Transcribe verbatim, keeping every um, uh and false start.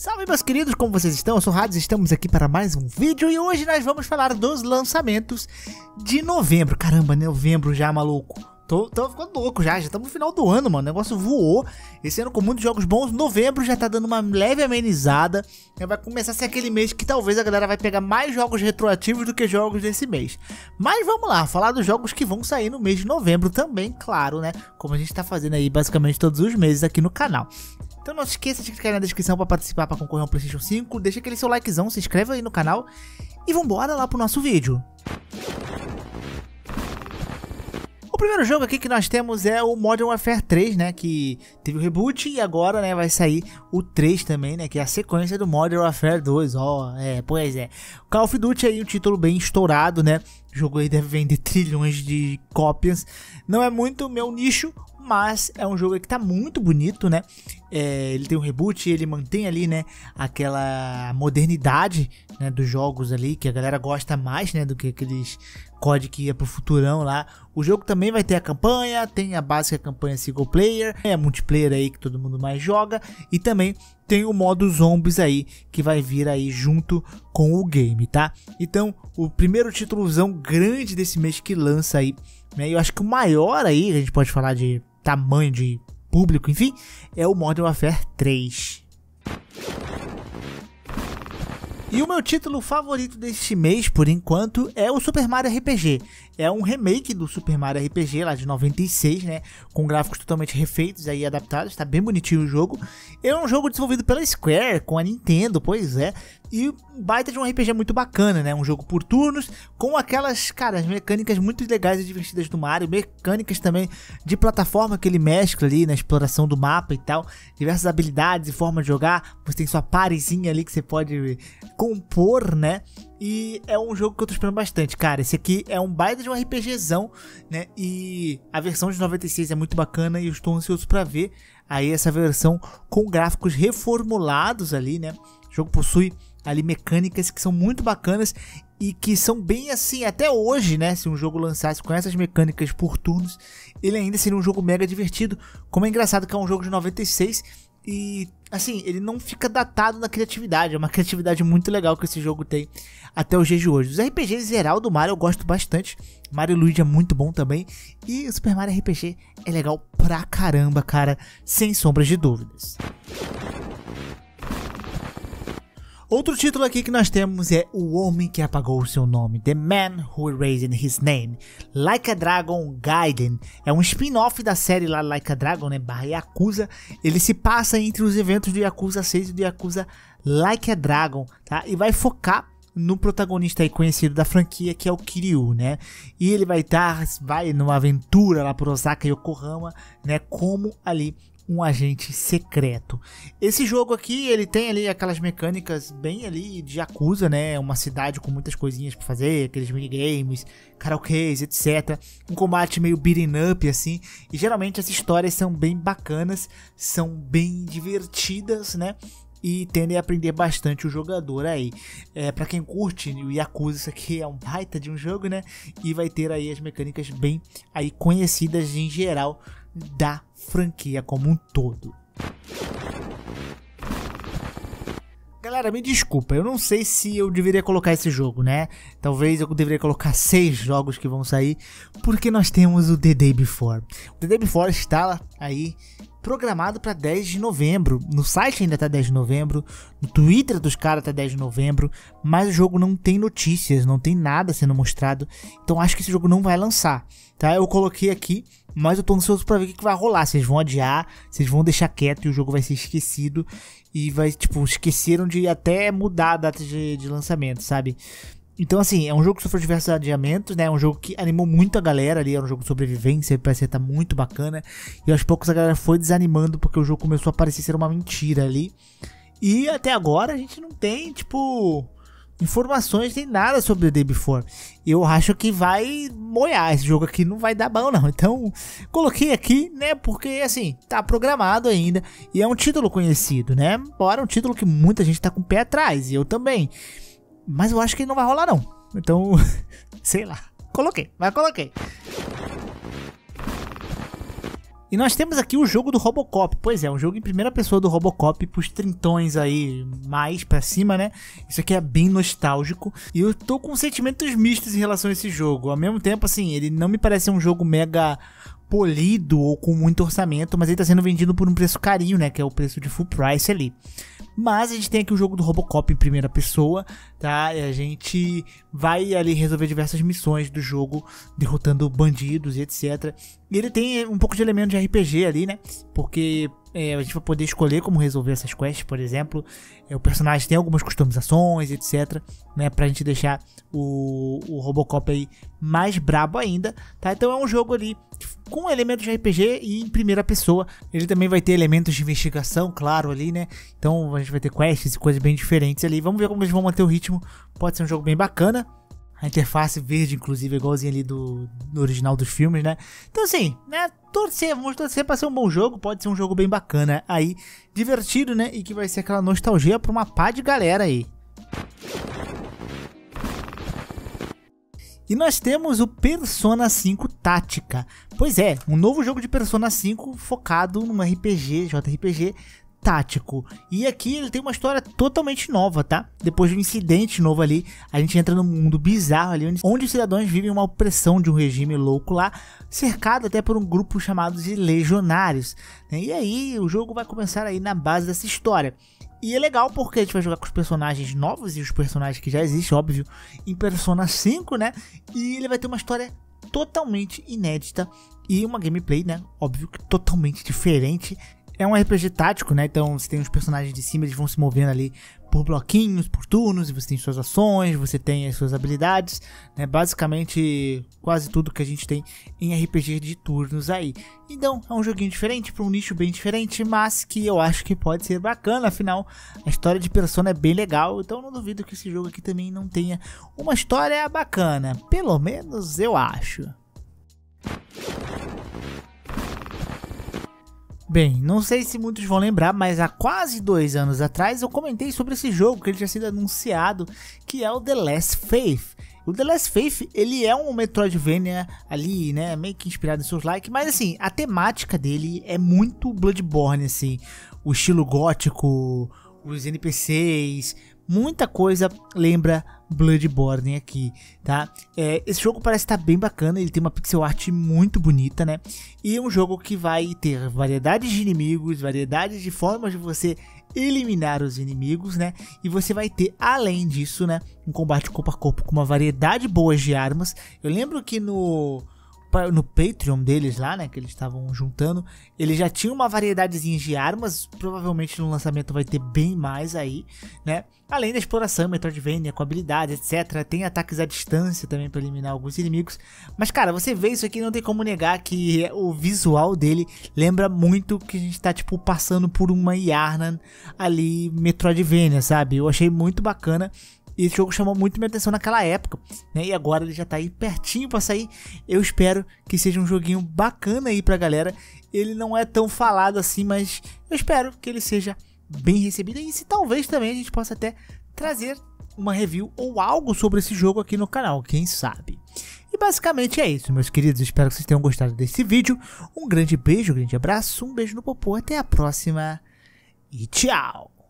Salve meus queridos, como vocês estão? Eu sou o Hades, estamos aqui para mais um vídeo e hoje nós vamos falar dos lançamentos de novembro. Caramba, novembro já, maluco. Tô, tô ficando louco já, já estamos no final do ano, mano, o negócio voou. Esse ano com muitos jogos bons, novembro já tá dando uma leve amenizada. Vai começar a ser aquele mês que talvez a galera vai pegar mais jogos retroativos do que jogos desse mês. Mas vamos lá, falar dos jogos que vão sair no mês de novembro também, claro, né? Como a gente tá fazendo aí basicamente todos os meses aqui no canal. Então não se esqueça de clicar na descrição para participar, para concorrer ao PlayStation cinco. Deixa aquele seu likezão, se inscreve aí no canal e vambora lá pro nosso vídeo. O primeiro jogo aqui que nós temos é o Modern Warfare três, né, que teve o reboot e agora, né, vai sair o três também, né, que é a sequência do Modern Warfare dois, ó, é, pois é. Call of Duty aí, um título bem estourado, né, o jogo aí deve vender trilhões de cópias, não é muito meu nicho, mas é um jogo que tá muito bonito, né, é, ele tem um reboot, ele mantém ali, né, aquela modernidade, né, dos jogos ali, que a galera gosta mais, né, do que aqueles C O D que ia pro futurão lá. O jogo também vai ter a campanha, tem a básica campanha single player, é multiplayer aí que todo mundo mais joga, e também tem o modo zombies aí, que vai vir aí junto com o game, tá? Então, o primeiro títulozão grande desse mês que lança aí, né, eu acho que o maior aí, a gente pode falar de tamanho de público, enfim, é o Modern Warfare três. E o meu título favorito deste mês, por enquanto, é o Super Mario R P G. É um remake do Super Mario R P G lá de noventa e seis, né? Com gráficos totalmente refeitos aí, adaptados, tá bem bonitinho o jogo. É um jogo desenvolvido pela Square, com a Nintendo, pois é. E baita de um R P G muito bacana, né? Um jogo por turnos, com aquelas, cara, as mecânicas muito legais e divertidas do Mario. Mecânicas também de plataforma que ele mescla ali na exploração do mapa e tal. Diversas habilidades e formas de jogar. Você tem sua parezinha ali que você pode compor, né? E é um jogo que eu tô esperando bastante, cara. Esse aqui é um baita de um RPGzão, né? E a versão de noventa e seis é muito bacana e eu estou ansioso pra ver aí essa versão com gráficos reformulados ali, né? O jogo possui ali mecânicas que são muito bacanas e que são bem assim, até hoje, né? Se um jogo lançasse com essas mecânicas por turnos, ele ainda seria um jogo mega divertido. Como é engraçado que é um jogo de noventa e seis... E, assim, ele não fica datado na criatividade. É uma criatividade muito legal que esse jogo tem até os dias de hoje. Os R P Gs em geral do Mario eu gosto bastante. Mario e Luigi é muito bom também. E o Super Mario R P G é legal pra caramba, cara. Sem sombras de dúvidas. Outro título aqui que nós temos é O Homem que Apagou o Seu Nome, The Man Who Erased His Name, Like a Dragon Gaiden. É um spin-off da série lá Like a Dragon, né, barra Yakuza. Ele se passa entre os eventos do Yakuza seis e do Yakuza Like a Dragon, tá? E vai focar no protagonista aí conhecido da franquia, que é o Kiryu, né? E ele vai estar, vai numa aventura lá por Osaka e Yokohama, né, como ali um agente secreto. Esse jogo aqui, ele tem ali aquelas mecânicas bem ali de Yakuza, né? Uma cidade com muitas coisinhas pra fazer, aqueles minigames, karaokês, etcétera. Um combate meio beating up, assim. E geralmente as histórias são bem bacanas, são bem divertidas, né? E tendem a aprender bastante o jogador aí. É, pra quem curte o Yakuza, isso aqui é um baita de um jogo, né? E vai ter aí as mecânicas bem aí conhecidas em geral da franquia como um todo. Galera, me desculpa, eu não sei se eu deveria colocar esse jogo, né? Talvez eu deveria colocar seis jogos que vão sair, porque nós temos o The Day Before. O The Day Before está aí programado para dez de novembro. No site ainda tá dez de novembro, no Twitter dos caras tá dez de novembro, mas o jogo não tem notícias, não tem nada sendo mostrado, então acho que esse jogo não vai lançar, tá? Eu coloquei aqui, mas eu tô ansioso pra ver o que, que vai rolar. Vocês vão adiar, vocês vão deixar quieto e o jogo vai ser esquecido. E vai, tipo, esqueceram de até mudar a data de, de lançamento, sabe? Então, assim, é um jogo que sofreu diversos adiamentos, né? É um jogo que animou muito a galera ali. É um jogo de sobrevivência, parece que tá muito bacana. E aos poucos a galera foi desanimando porque o jogo começou a parecer ser uma mentira ali. E até agora a gente não tem, tipo, informações nem nada sobre o The Day Before. Eu acho que vai moiar, esse jogo aqui não vai dar bom não. Então coloquei aqui, né, porque assim, tá programado ainda e é um título conhecido, né, embora é um título que muita gente tá com o pé atrás, e eu também, mas eu acho que não vai rolar não, então sei lá, coloquei, mas coloquei. E nós temos aqui o jogo do Robocop. Pois é, um jogo em primeira pessoa do Robocop pros trintões aí, mais pra cima, né? Isso aqui é bem nostálgico. E eu tô com sentimentos mistos em relação a esse jogo. Ao mesmo tempo, assim, ele não me parece um jogo mega polido ou com muito orçamento, mas ele tá sendo vendido por um preço carinho, né? Que é o preço de full price ali. Mas a gente tem aqui o jogo do Robocop em primeira pessoa, tá? E a gente vai ali resolver diversas missões do jogo, derrotando bandidos e etcétera. E ele tem um pouco de elemento de R P G ali, né? Porque é, a gente vai poder escolher como resolver essas quests, por exemplo. É, o personagem tem algumas customizações, etcétera, né? Pra gente deixar o, o Robocop aí mais brabo ainda, tá? Então é um jogo ali com elementos de R P G e em primeira pessoa. Ele também vai ter elementos de investigação, claro, ali, né? Então a gente vai ter quests e coisas bem diferentes ali. Vamos ver como eles vão manter o ritmo. Pode ser um jogo bem bacana. A interface verde, inclusive, é igualzinha ali do, do original dos filmes, né? Então, assim, né? Torcer, vamos torcer pra ser um bom jogo. Pode ser um jogo bem bacana aí, divertido, né? E que vai ser aquela nostalgia pra uma pá de galera aí. E nós temos o Persona cinco Tática. Pois é, um novo jogo de Persona cinco focado num R P G, J R P G tático. E aqui ele tem uma história totalmente nova, tá? Depois de um incidente novo ali, a gente entra num mundo bizarro ali, onde os cidadãos vivem uma opressão de um regime louco lá, cercado até por um grupo chamado de legionários. E aí o jogo vai começar aí na base dessa história. E é legal porque a gente vai jogar com os personagens novos e os personagens que já existem, óbvio, em Persona cinco, né? E ele vai ter uma história totalmente inédita e uma gameplay, né? Óbvio que totalmente diferente. É um R P G tático, né? Então você tem os personagens de cima, eles vão se movendo ali por bloquinhos, por turnos, e você tem suas ações, você tem as suas habilidades, né? Basicamente quase tudo que a gente tem em R P G de turnos aí. Então é um joguinho diferente, para um nicho bem diferente, mas que eu acho que pode ser bacana. Afinal, a história de Persona é bem legal, então não duvido que esse jogo aqui também não tenha uma história bacana. Pelo menos eu acho. Bem, não sei se muitos vão lembrar, mas há quase dois anos atrás eu comentei sobre esse jogo que ele tinha sido anunciado, que é o The Last Faith. O The Last Faith, ele é um Metroidvania ali, né, meio que inspirado em Souls-like, mas assim, a temática dele é muito Bloodborne, assim, o estilo gótico, os N P Cs, muita coisa lembra Bloodborne aqui, tá? É, esse jogo parece estar bem bacana, ele tem uma pixel art muito bonita, né? E é um jogo que vai ter variedades de inimigos, variedades de formas de você eliminar os inimigos, né? E você vai ter, além disso, né, um combate corpo a corpo com uma variedade boa de armas. Eu lembro que no... no Patreon deles lá, né, que eles estavam juntando, ele já tinha uma variedadezinha de armas, provavelmente no lançamento vai ter bem mais aí, né, além da exploração, Metroidvania, com habilidade, etcétera, tem ataques à distância também para eliminar alguns inimigos, mas cara, você vê isso aqui, não tem como negar que o visual dele lembra muito que a gente tá, tipo, passando por uma Yarnan ali, Metroidvania, sabe? Eu achei muito bacana. E esse jogo chamou muito minha atenção naquela época, né? E agora ele já tá aí pertinho pra sair. Eu espero que seja um joguinho bacana aí pra galera. Ele não é tão falado assim, mas eu espero que ele seja bem recebido. E se talvez também a gente possa até trazer uma review ou algo sobre esse jogo aqui no canal, quem sabe? E basicamente é isso, meus queridos. Espero que vocês tenham gostado desse vídeo. Um grande beijo, um grande abraço, um beijo no popô. Até a próxima e tchau!